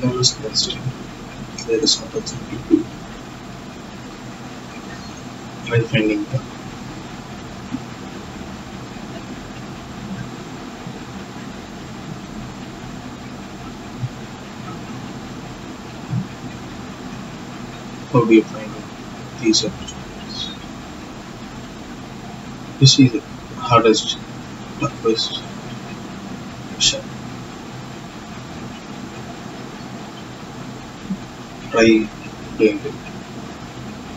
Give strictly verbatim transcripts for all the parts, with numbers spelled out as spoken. There is another thing to do while finding the how do you find these opportunities? This is the hardest, toughest mission. Try doing it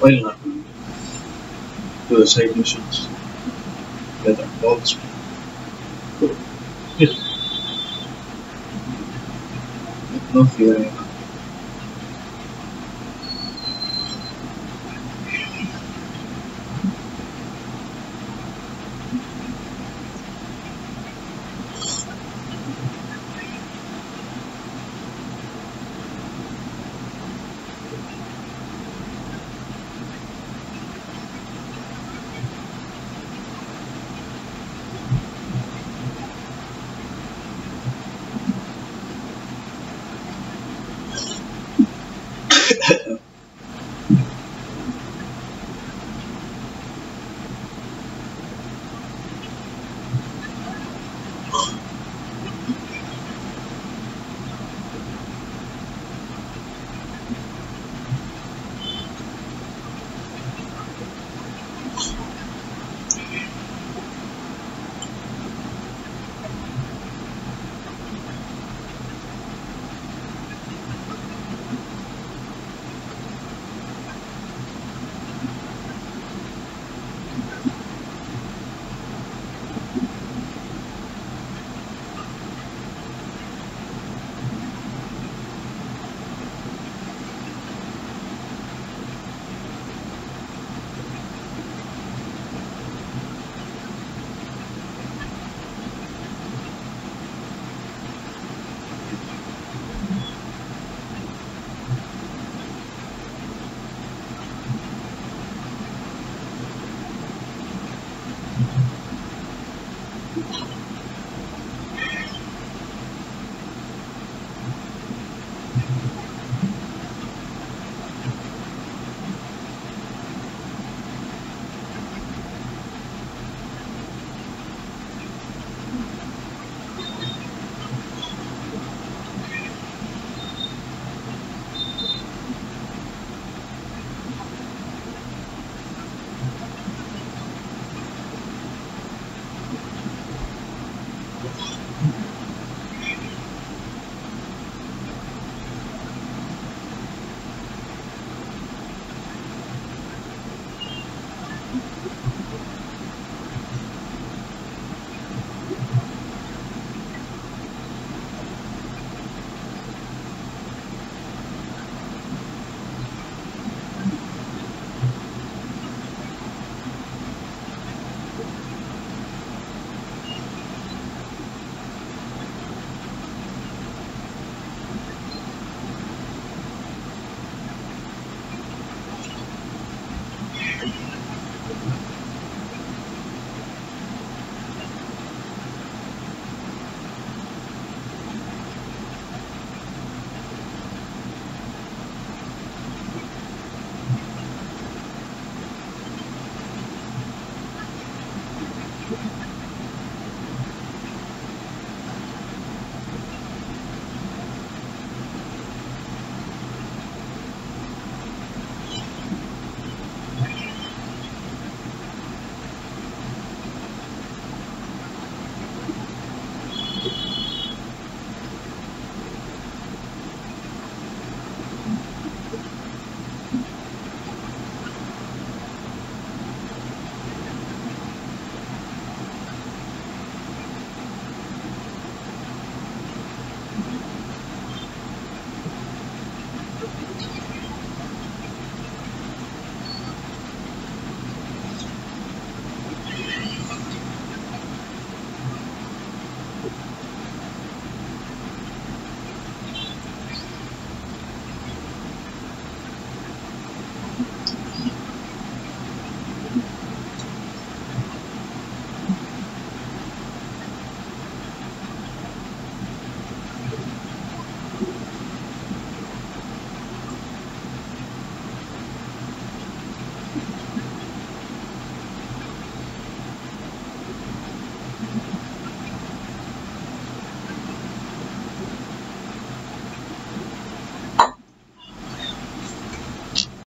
while not doing it. Do side missions, whether involves good. Yes. No fear anymore. Thank you.